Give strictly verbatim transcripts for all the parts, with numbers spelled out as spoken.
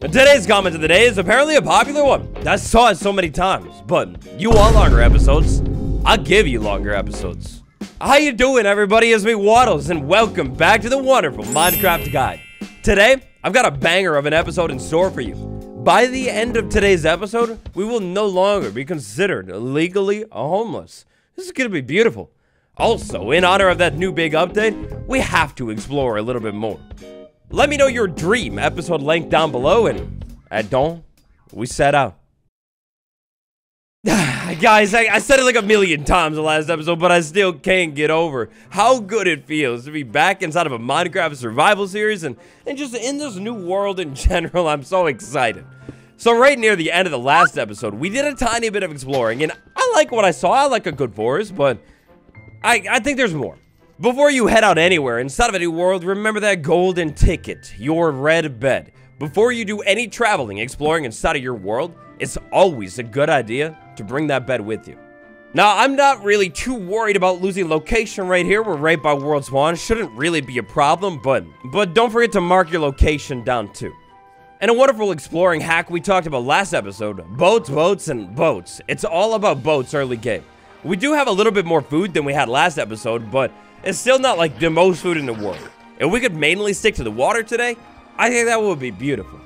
Today's comment of the day is apparently a popular one. I saw it so many times, but you want longer episodes, I'll give you longer episodes. How you doing, everybody? It's me, Waddles, and welcome back to the wonderful Minecraft Guide. Today, I've got a banger of an episode in store for you. By the end of today's episode, we will no longer be considered legally homeless. This is gonna be beautiful. Also, in honor of that new big update, we have to explore a little bit more. Let me know your dream episode length down below, and at dawn, we set out. Guys, I, I said it like a million times the last episode, but I still can't get over how good it feels to be back inside of a Minecraft survival series and, and just in this new world in general. I'm so excited. So right near the end of the last episode, we did a tiny bit of exploring, and I like what I saw. I like a good forest, but I, I think there's more. Before you head out anywhere inside of a new world, remember that golden ticket, your red bed. Before you do any traveling, exploring inside of your world, it's always a good idea to bring that bed with you. Now, I'm not really too worried about losing location right here. We're right by World Swan. Shouldn't really be a problem, but, but don't forget to mark your location down too. And a wonderful exploring hack we talked about last episode, boats, boats, and boats. It's all about boats early game. We do have a little bit more food than we had last episode, but it's still not like the most food in the world. If we could mainly stick to the water today, I think that would be beautiful.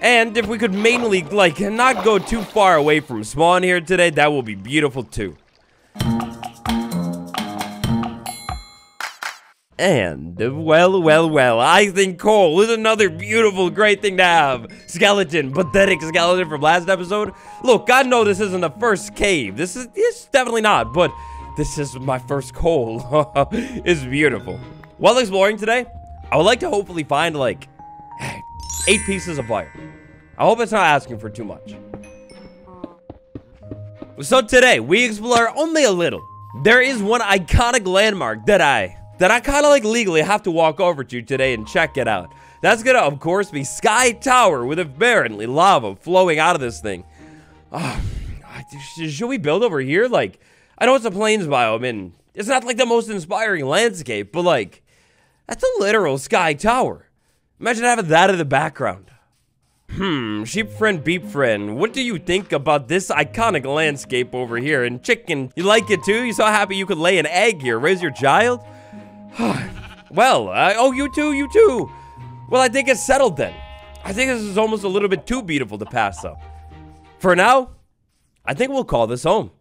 And if we could mainly, like, not go too far away from spawn here today, that will be beautiful too. And, well, well, well, I think coal is another beautiful, great thing to have. Skeleton, pathetic skeleton from last episode. Look, I know this isn't the first cave. This is it's definitely not, but this is my first coal. It's beautiful. While exploring today, I would like to hopefully find like eight pieces of iron. I hope it's not asking for too much. So today we explore only a little. There is one iconic landmark that I that I kind of like legally have to walk over to today and check it out. That's gonna of course be Sky Tower with apparently lava flowing out of this thing. Oh, should we build over here? Like, I know it's a plains biome, and it's not like the most inspiring landscape, but like, that's a literal Sky Tower. Imagine having that in the background. Hmm, sheep friend, beep friend, what do you think about this iconic landscape over here? And chicken, you like it too? You so happy you could lay an egg here, raise your child? Well, I, oh, you too, you too. Well, I think it's settled then. I think this is almost a little bit too beautiful to pass up. For now, I think we'll call this home.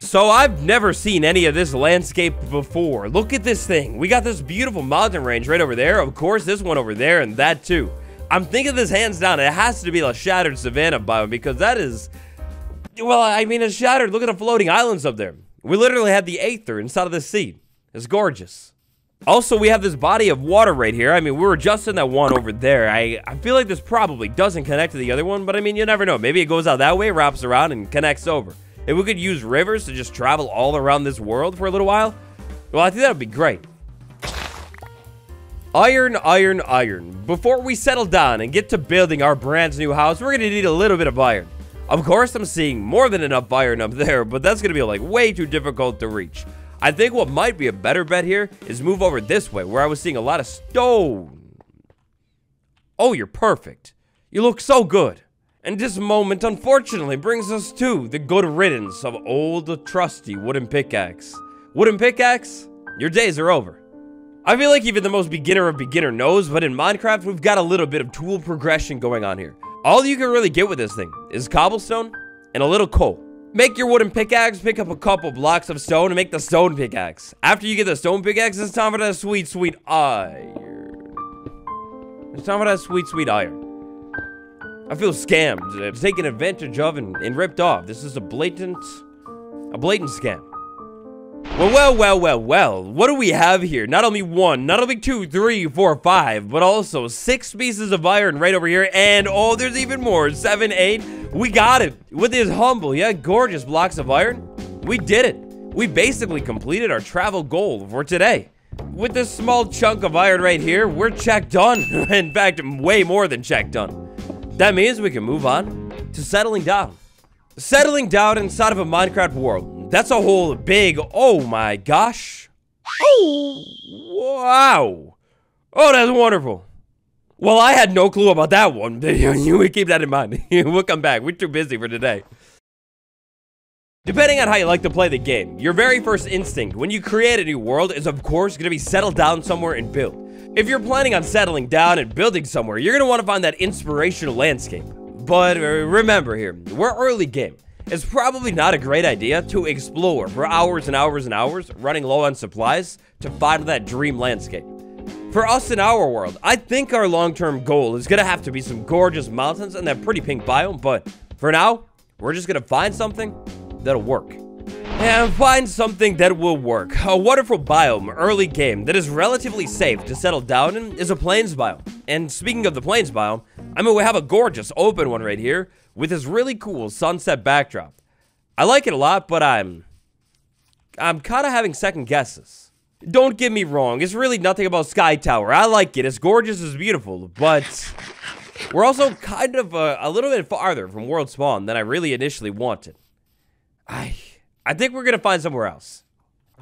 So I've never seen any of this landscape before. Look at this thing. We got this beautiful mountain range right over there. Of course, this one over there and that too. I'm thinking this hands down. It has to be the shattered savanna biome because that is... Well, I mean, it's shattered. Look at the floating islands up there. We literally had the aether inside of the sea. It's gorgeous. Also, we have this body of water right here. I mean, we were just in that one over there. I, I feel like this probably doesn't connect to the other one, but I mean, you never know. Maybe it goes out that way, wraps around, and connects over. If we could use rivers to just travel all around this world for a little while, well, I think that would be great. Iron, iron, iron. Before we settle down and get to building our brand new house, we're going to need a little bit of iron. Of course, I'm seeing more than enough iron up there, but that's going to be like way too difficult to reach. I think what might be a better bet here is move over this way where I was seeing a lot of stone. Oh, you're perfect. You look so good. And this moment, unfortunately, brings us to the good riddance of old, trusty wooden pickaxe. Wooden pickaxe, your days are over. I feel like even the most beginner of beginner knows, but in Minecraft, we've got a little bit of tool progression going on here. All you can really get with this thing is cobblestone and a little coal. Make your wooden pickaxe, pick up a couple blocks of stone, and make the stone pickaxe. After you get the stone pickaxe, it's time for that sweet, sweet iron. It's time for that sweet, sweet iron. I feel scammed, taken advantage of, and, and ripped off. This is a blatant, a blatant scam. Well, well, well, well, well, what do we have here? Not only one, not only two, three, four, five, but also six pieces of iron right over here. And, oh, there's even more, seven, eight. We got it. With these humble, yeah, gorgeous blocks of iron, we did it. We basically completed our travel goal for today. With this small chunk of iron right here, we're checked done. In fact, way more than checked done. That means we can move on to settling down. Settling down inside of a Minecraft world. That's a whole big, oh my gosh. Oh, wow. Oh, that's wonderful. Well, I had no clue about that one. We keep that in mind. We'll come back. We're too busy for today. Depending on how you like to play the game, your very first instinct when you create a new world is of course going to be settle down somewhere and build. If you're planning on settling down and building somewhere, you're going to want to find that inspirational landscape. But remember here, we're early game. It's probably not a great idea to explore for hours and hours and hours, running low on supplies to find that dream landscape. For us in our world, I think our long-term goal is going to have to be some gorgeous mountains and that pretty pink biome, but for now, we're just going to find something that'll work. And find something that will work. A wonderful biome early game that is relatively safe to settle down in is a plains biome. And speaking of the plains biome, I mean, we have a gorgeous open one right here with this really cool sunset backdrop. I like it a lot, but I'm... I'm kind of having second guesses. Don't get me wrong, it's really nothing about Sky Tower. I like it, it's gorgeous, it's beautiful, but... we're also kind of a, a little bit farther from World Swan than I really initially wanted. I, I think we're gonna find somewhere else.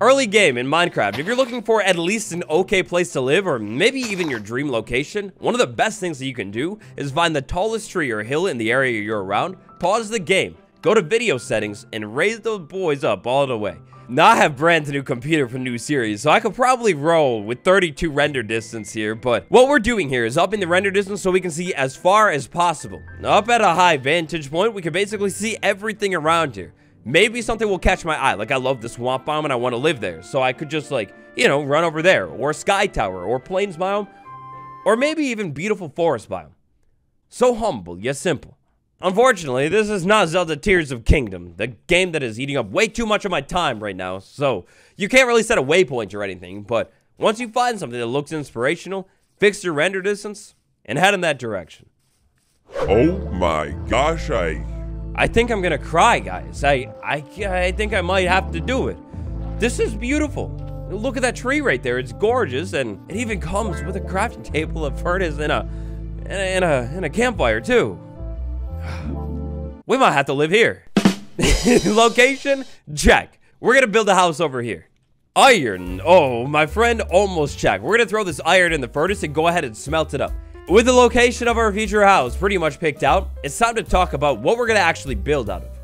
Early game in Minecraft, if you're looking for at least an okay place to live or maybe even your dream location, one of the best things that you can do is find the tallest tree or hill in the area you're around, pause the game, go to video settings, and raise those boys up all the way. Now I have brand new computer for new series, so I could probably roll with thirty-two render distance here, but what we're doing here is upping the render distance so we can see as far as possible. Up at a high vantage point, we can basically see everything around here. Maybe something will catch my eye, like I love the swamp biome and I want to live there, so I could just like, you know, run over there, or Sky Tower, or plains biome, or maybe even beautiful forest biome. So humble, yet simple. Unfortunately, this is not Zelda Tears of Kingdom, the game that is eating up way too much of my time right now, so you can't really set a waypoint or anything, but once you find something that looks inspirational, fix your render distance, and head in that direction. Oh my gosh, I... I think I'm gonna cry, guys. I, I, I think I might have to do it. This is beautiful. Look at that tree right there. It's gorgeous, and it even comes with a crafting table, a furnace, and a, and a, and a campfire too. We might have to live here. Location check. We're gonna build a house over here. Iron. Oh, my friend, almost check. We're gonna throw this iron in the furnace and go ahead and smelt it up. With the location of our future house pretty much picked out, it's time to talk about what we're going to actually build out of.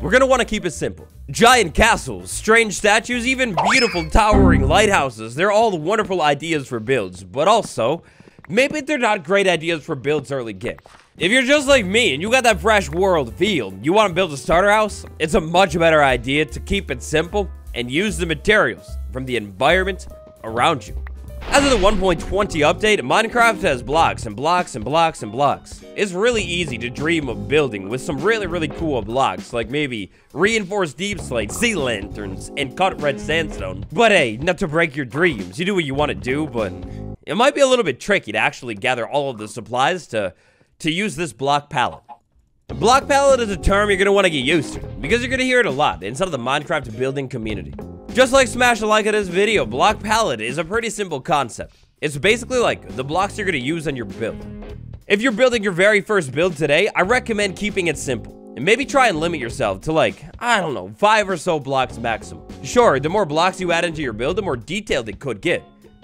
We're going to want to keep it simple. Giant castles, strange statues, even beautiful towering lighthouses. They're all wonderful ideas for builds, but also, maybe they're not great ideas for builds early game. If you're just like me and you got that fresh world feel, you want to build a starter house, it's a much better idea to keep it simple and use the materials from the environment around you. As of the one point twenty update, Minecraft has blocks and blocks and blocks and blocks. It's really easy to dream of building with some really, really cool blocks, like maybe reinforced deep slate, sea lanterns, and cut red sandstone. But hey, not to break your dreams. You do what you want to do, but it might be a little bit tricky to actually gather all of the supplies to, to use this block palette. The block palette is a term you're going to want to get used to, because you're going to hear it a lot inside of the Minecraft building community. Just like smash a like on this video, block palette is a pretty simple concept. It's basically like the blocks you're going to use on your build. If you're building your very first build today, I recommend keeping it simple. And maybe try and limit yourself to like, I don't know, five or so blocks maximum. Sure, the more blocks you add into your build, the more detailed it could get.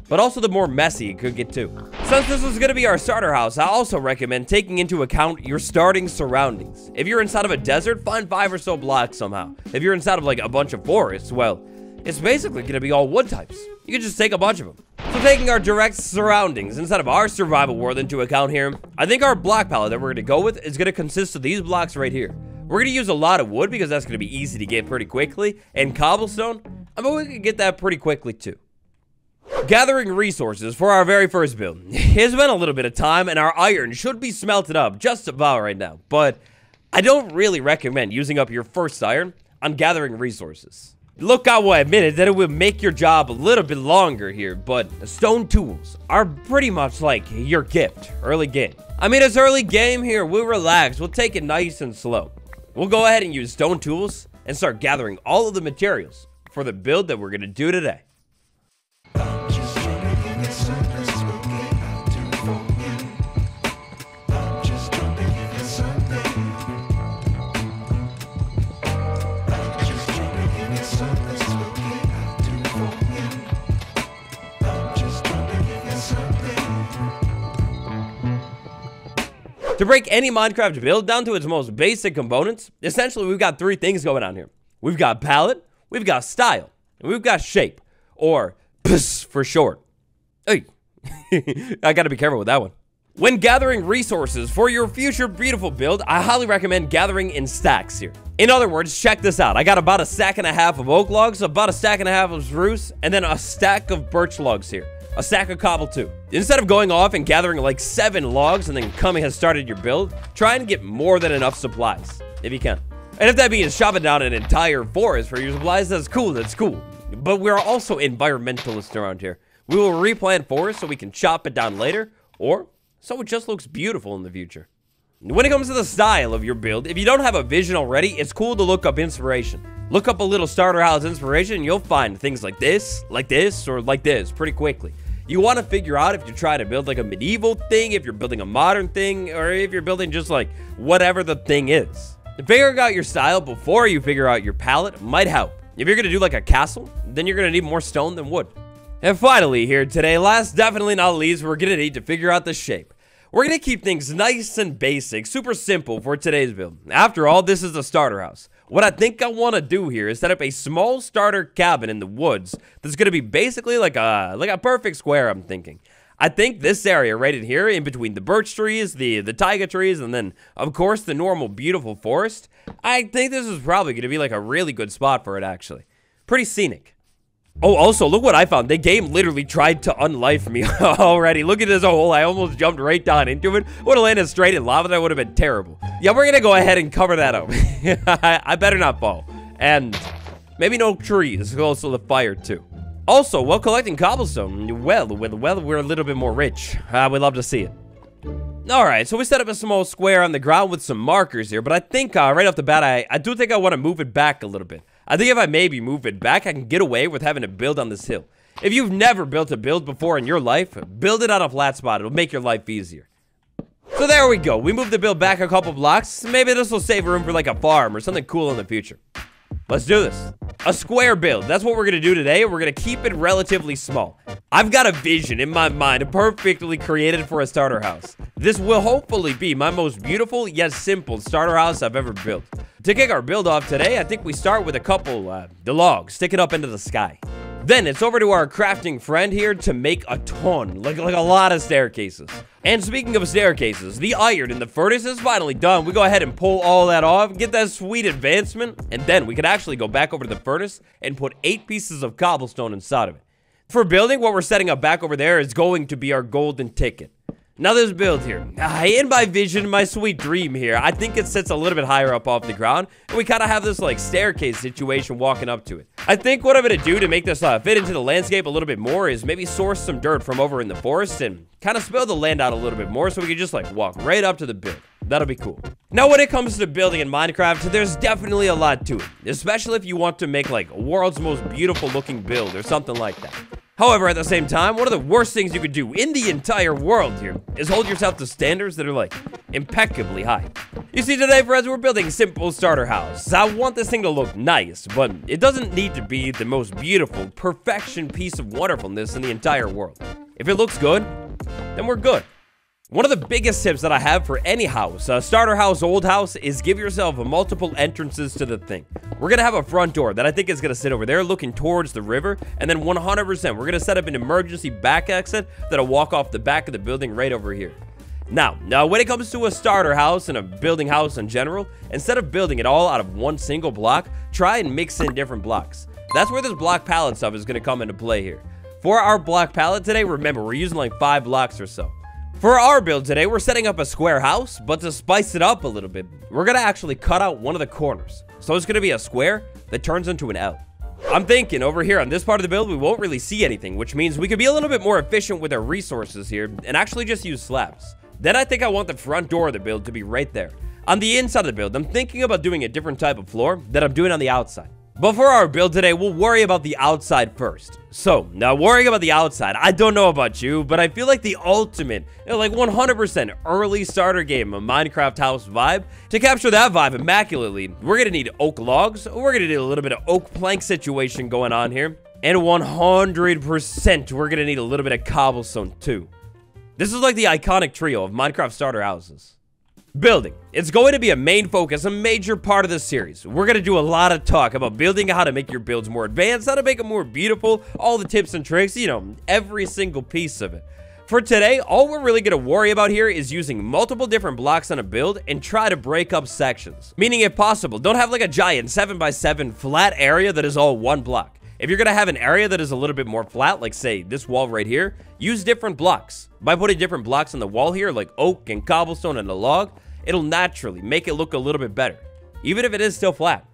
But also the more messy it could get too. Since this is going to be our starter house, I also recommend taking into account your starting surroundings. If you're inside of a desert, find five or so blocks somehow. If you're inside of like a bunch of forests, well... it's basically going to be all wood types. You can just take a bunch of them. So taking our direct surroundings inside of our survival world into account here, I think our block palette that we're going to go with is going to consist of these blocks right here. We're going to use a lot of wood because that's going to be easy to get pretty quickly. And cobblestone, I mean, we can get that pretty quickly too. Gathering resources for our very first build. It's been a little bit of time and our iron should be smelted up just about right now. But I don't really recommend using up your first iron on gathering resources. Look, I will admit it, that it will make your job a little bit longer here, but stone tools are pretty much like your gift early game. I mean, it's early game here. We'll relax. We'll take it nice and slow. We'll go ahead and use stone tools and start gathering all of the materials for the build that we're going to do today. To break any Minecraft build down to its most basic components, essentially we've got three things going on here. We've got palette, we've got style, and we've got shape, or P S for short. Hey, I gotta be careful with that one. When gathering resources for your future beautiful build, I highly recommend gathering in stacks here. In other words, check this out. I got about a stack and a half of oak logs, about a stack and a half of spruce, and then a stack of birch logs here. A stack of cobble too. Instead of going off and gathering like seven logs and then coming has started your build, try and get more than enough supplies, if you can. And if that means chopping down an entire forest for your supplies, that's cool, that's cool. But we're also environmentalists around here. We will replant forests so we can chop it down later, or so it just looks beautiful in the future. When it comes to the style of your build, if you don't have a vision already, it's cool to look up inspiration. Look up a little starter house inspiration, and you'll find things like this, like this, or like this pretty quickly. You want to figure out if you're trying to build like a medieval thing, if you're building a modern thing, or if you're building just like whatever the thing is. Figuring out your style before you figure out your palette might help. If you're going to do like a castle, then you're going to need more stone than wood. And finally here today, last definitely not least, we're going to need to figure out the shape. We're going to keep things nice and basic, super simple for today's build. After all, this is a starter house. What I think I want to do here is set up a small starter cabin in the woods that's going to be basically like a like a perfect square, I'm thinking. I think this area right in here, in between the birch trees, the, the taiga trees, and then, of course, the normal beautiful forest, I think this is probably going to be like a really good spot for it, actually. Pretty scenic. Oh, also, look what I found. The game literally tried to unlife me already. Look at this hole. I almost jumped right down into it. Would have landed straight in lava. That would have been terrible. Yeah, we're going to go ahead and cover that up. I better not fall. And maybe no trees. Also, the fire, too. Also, while collecting cobblestone, well, well, well, we're a little bit more rich. Uh, we'd love to see it. All right, so we set up a small square on the ground with some markers here. But I think uh, right off the bat, I, I do think I want to move it back a little bit. I think if I maybe move it back, I can get away with having to build on this hill. If you've never built a build before in your life, build it on a flat spot. It'll make your life easier. So there we go. We moved the build back a couple blocks. Maybe this will save room for like a farm or something cool in the future. Let's do this. A square build. That's what we're going to do today. We're going to keep it relatively small. I've got a vision in my mind perfectly created for a starter house. This will hopefully be my most beautiful yet simple starter house I've ever built. To kick our build off today, I think we start with a couple, uh, the logs, stick it up into the sky. Then it's over to our crafting friend here to make a ton, like, like a lot of staircases. And speaking of staircases, the iron in the furnace is finally done. We go ahead and pull all that off, get that sweet advancement, and then we can actually go back over to the furnace and put eight pieces of cobblestone inside of it. For building, what we're setting up back over there is going to be our golden ticket. Now this build here, in my vision, my sweet dream here, I think it sits a little bit higher up off the ground, and we kind of have this like staircase situation walking up to it. I think what I'm going to do to make this uh, fit into the landscape a little bit more is maybe source some dirt from over in the forest and kind of spill the land out a little bit more so we can just like walk right up to the build. That'll be cool. Now, when it comes to building in Minecraft, there's definitely a lot to it, especially if you want to make like world's most beautiful looking build or something like that. However, at the same time, one of the worst things you could do in the entire world here is hold yourself to standards that are like impeccably high. You see, today, friends, we're building a simple starter house. I want this thing to look nice, but it doesn't need to be the most beautiful, perfection piece of wonderfulness in the entire world. If it looks good, then we're good. One of the biggest tips that I have for any house, a starter house, old house, is give yourself multiple entrances to the thing. We're going to have a front door that I think is going to sit over there looking towards the river, and then one hundred percent we're going to set up an emergency back exit that'll walk off the back of the building right over here. Now, now, when it comes to a starter house and a building house in general, instead of building it all out of one single block, try and mix in different blocks. That's where this block palette stuff is going to come into play here. For our block palette today, remember, we're using like five blocks or so. For our build today, we're setting up a square house, but to spice it up a little bit, we're going to actually cut out one of the corners. So it's going to be a square that turns into an L. I'm thinking over here on this part of the build, we won't really see anything, which means we could be a little bit more efficient with our resources here and actually just use slabs. Then I think I want the front door of the build to be right there. On the inside of the build, I'm thinking about doing a different type of floor that I'm doing on the outside. But for our build today, we'll worry about the outside first. So, now worrying about the outside, I don't know about you, but I feel like the ultimate, you know, like one hundred percent early starter game, a Minecraft house vibe. To capture that vibe immaculately, we're going to need oak logs, we're going to need a little bit of oak plank situation going on here, and one hundred percent we're going to need a little bit of cobblestone too. This is like the iconic trio of Minecraft starter houses. Building. It's going to be a main focus, a major part of this series. We're going to do a lot of talk about building, how to make your builds more advanced, how to make them more beautiful, all the tips and tricks, you know, every single piece of it. For today, all we're really going to worry about here is using multiple different blocks on a build and try to break up sections. Meaning, if possible, don't have like a giant seven by seven flat area that is all one block. If you're going to have an area that is a little bit more flat, like say this wall right here, use different blocks. By putting different blocks on the wall here, like oak and cobblestone and a log, it'll naturally make it look a little bit better, even if it is still flat.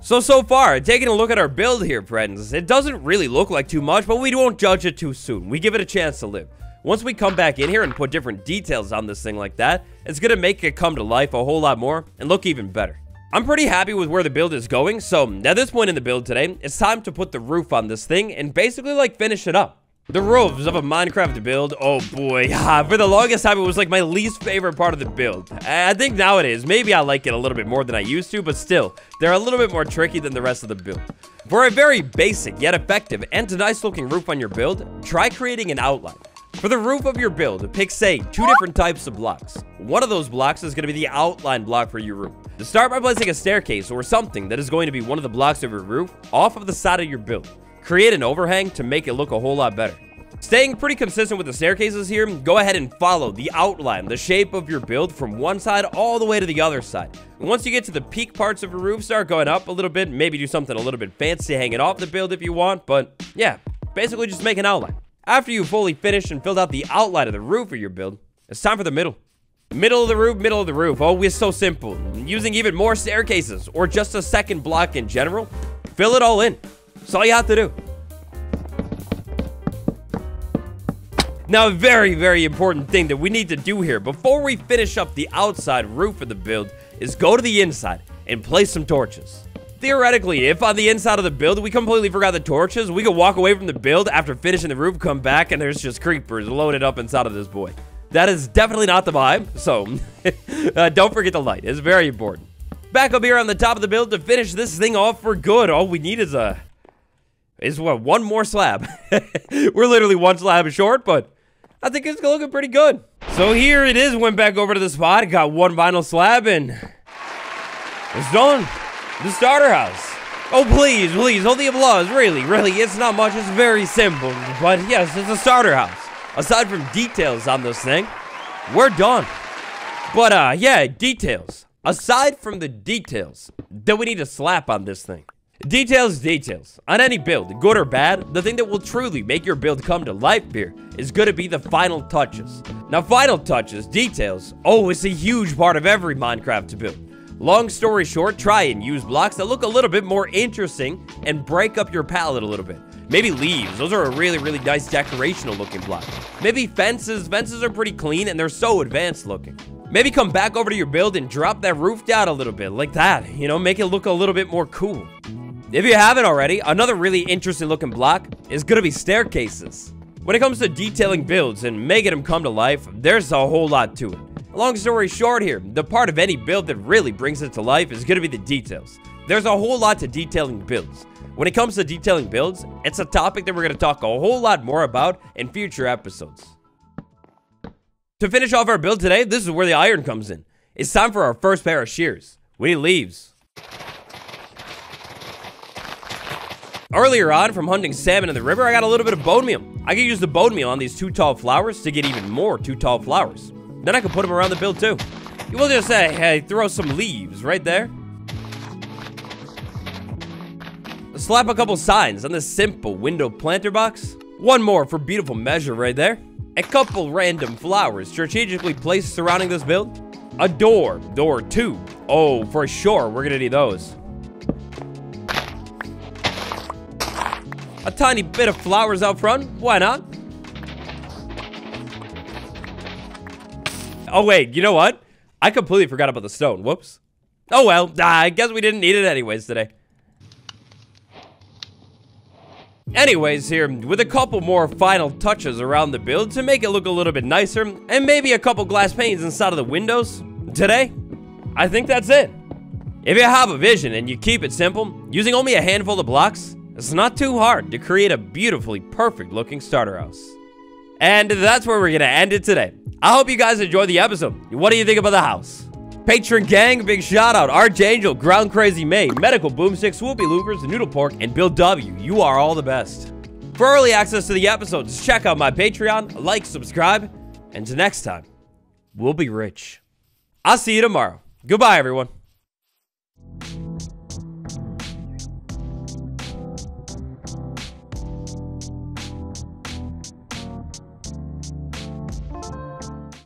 So, so far, taking a look at our build here, friends, it doesn't really look like too much, but we won't judge it too soon. We give it a chance to live. Once we come back in here and put different details on this thing like that, it's going to make it come to life a whole lot more and look even better. I'm pretty happy with where the build is going, so at this point in the build today, it's time to put the roof on this thing and basically, like, finish it up. The roofs of a Minecraft build, oh boy, for the longest time, it was like my least favorite part of the build. I think now it is. Maybe I like it a little bit more than I used to, but still, they're a little bit more tricky than the rest of the build. For a very basic, yet effective, and a nice looking roof on your build, try creating an outline. For the roof of your build, pick, say, two different types of blocks. One of those blocks is going to be the outline block for your roof. To start by placing a staircase or something that is going to be one of the blocks of your roof off of the side of your build. Create an overhang to make it look a whole lot better. Staying pretty consistent with the staircases here, go ahead and follow the outline, the shape of your build from one side all the way to the other side. And once you get to the peak parts of your roof, start going up a little bit, maybe do something a little bit fancy, hanging off the build if you want, but yeah, basically just make an outline. After you fully finished and filled out the outline of the roof of your build, it's time for the middle. Middle of the roof, middle of the roof. Oh, it's so simple. Using even more staircases or just a second block in general, fill it all in. That's all you have to do. Now, a very, very important thing that we need to do here before we finish up the outside roof of the build is go to the inside and place some torches. Theoretically, if on the inside of the build we completely forgot the torches, we could walk away from the build after finishing the roof, come back, and there's just creepers loaded up inside of this boy. That is definitely not the vibe, so uh, don't forget the light. It's very important. Back up here on the top of the build to finish this thing off for good. All we need is a... Is what one more slab. We're literally one slab short, but I think it's looking pretty good. So here it is. Went back over to the spot. Got one vinyl slab, and it's done. The starter house. Oh please, please hold the applause. Really, really, it's not much. It's very simple, but yes, it's a starter house. Aside from details on this thing, we're done. But uh, yeah, details. Aside from the details, then we need to slap on this thing. Details, details. On any build, good or bad, the thing that will truly make your build come to life here is going to be the final touches. Now, final touches, details, oh, it's a huge part of every Minecraft build. Long story short, try and use blocks that look a little bit more interesting and break up your palette a little bit. Maybe leaves. Those are a really, really nice decorational looking block. Maybe fences. Fences are pretty clean and they're so advanced looking. Maybe come back over to your build and drop that roof down a little bit like that. You know, make it look a little bit more cool. If you haven't already, another really interesting looking block is going to be staircases. When it comes to detailing builds and making them come to life, there's a whole lot to it. Long story short here, the part of any build that really brings it to life is going to be the details. There's a whole lot to detailing builds. When it comes to detailing builds, it's a topic that we're going to talk a whole lot more about in future episodes. To finish off our build today, this is where the iron comes in. It's time for our first pair of shears. We need leaves. Earlier on, from hunting salmon in the river, I got a little bit of bone meal. I could use the bone meal on these two tall flowers to get even more two tall flowers. Then I can put them around the build too. We'll just say, hey, throw some leaves right there. Slap a couple signs on this simple window planter box. One more for beautiful measure right there. A couple random flowers strategically placed surrounding this build. A door, door two. Oh, for sure, we're gonna need those. A tiny bit of flowers out front. Why not? Oh, wait. You know what? I completely forgot about the stone. Whoops. Oh, well. I guess we didn't need it anyways today. Anyways, here, with a couple more final touches around the build to make it look a little bit nicer, and maybe a couple glass panes inside of the windows, today, I think that's it. If you have a vision and you keep it simple, using only a handful of blocks, it's not too hard to create a beautifully perfect looking starter house. And that's where we're gonna end it today. I hope you guys enjoyed the episode. What do you think about the house? Patron gang, big shout out. Archangel, Ground Crazy May, Medical Boomstick, Swoopy Loopers, Noodle Pork, and Bill W. You are all the best. For early access to the episodes, check out my Patreon, like, subscribe, and until next time, we'll be rich. I'll see you tomorrow. Goodbye, everyone.